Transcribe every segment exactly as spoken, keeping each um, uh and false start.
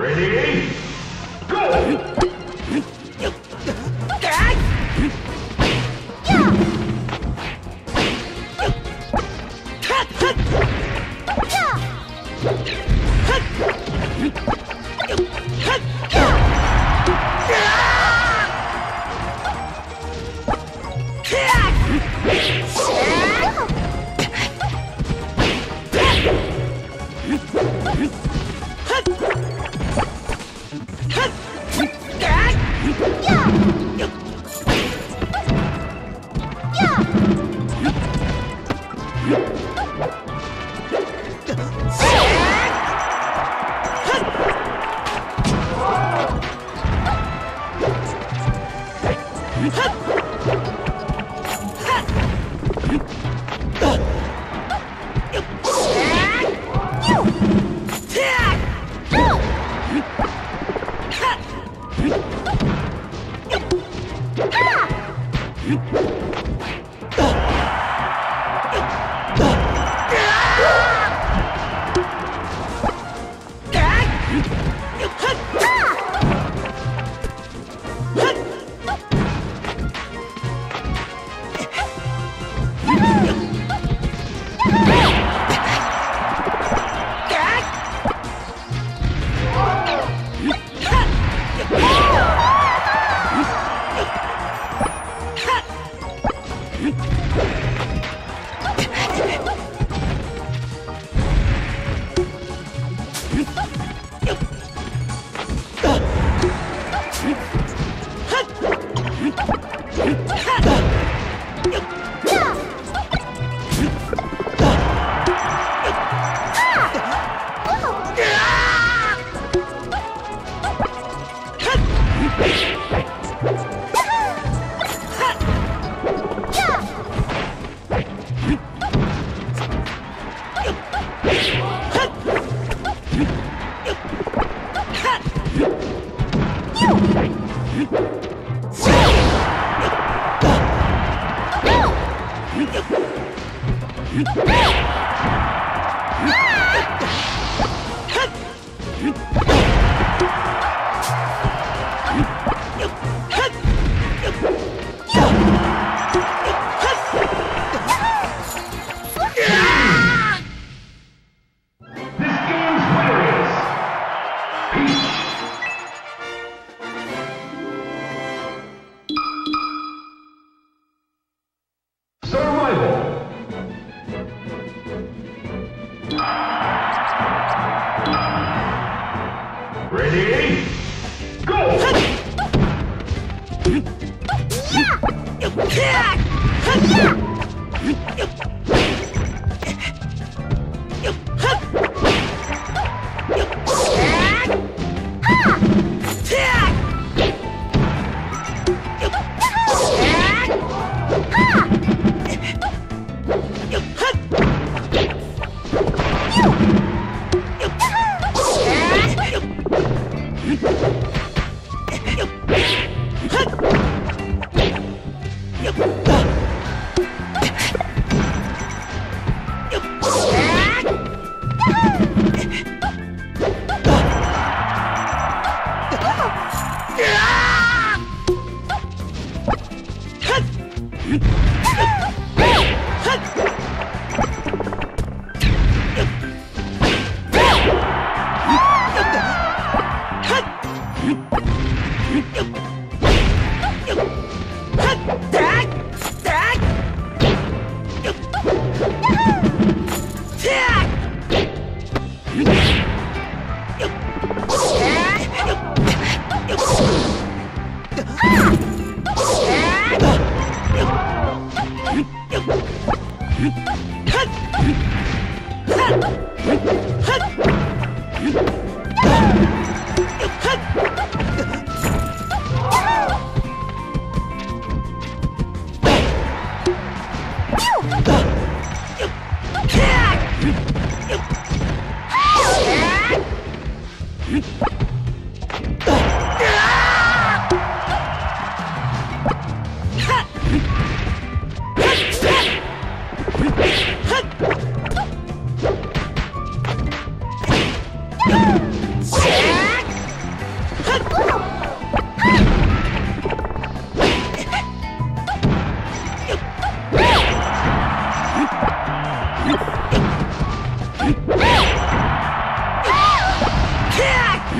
Ready? Go! What?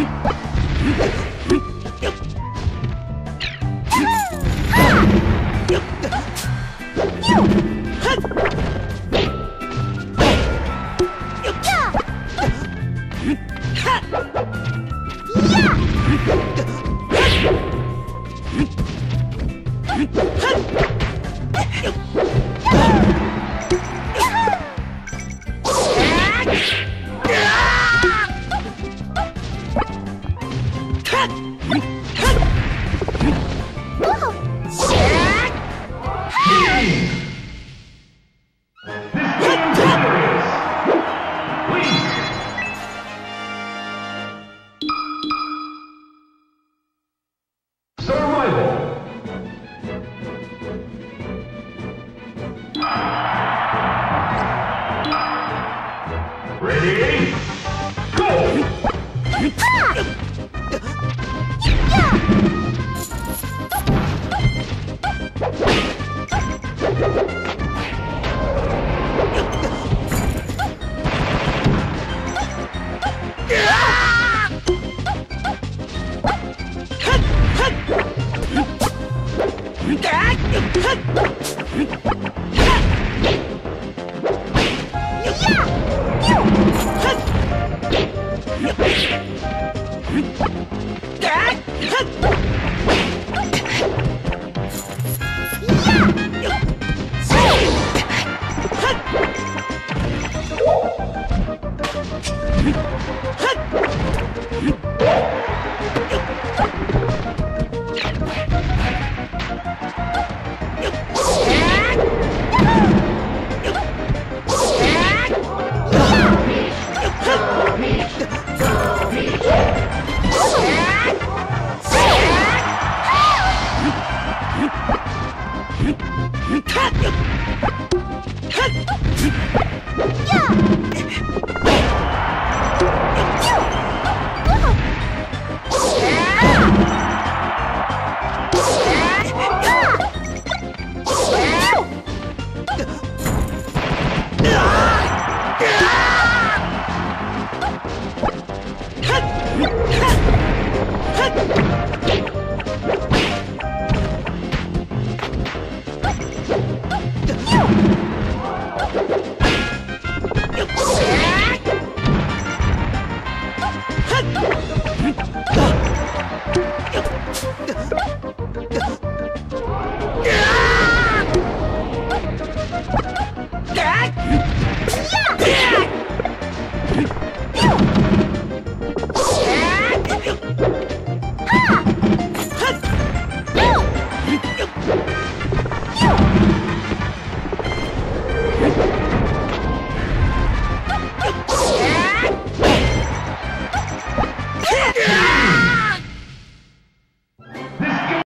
Cut! Cut! Cut!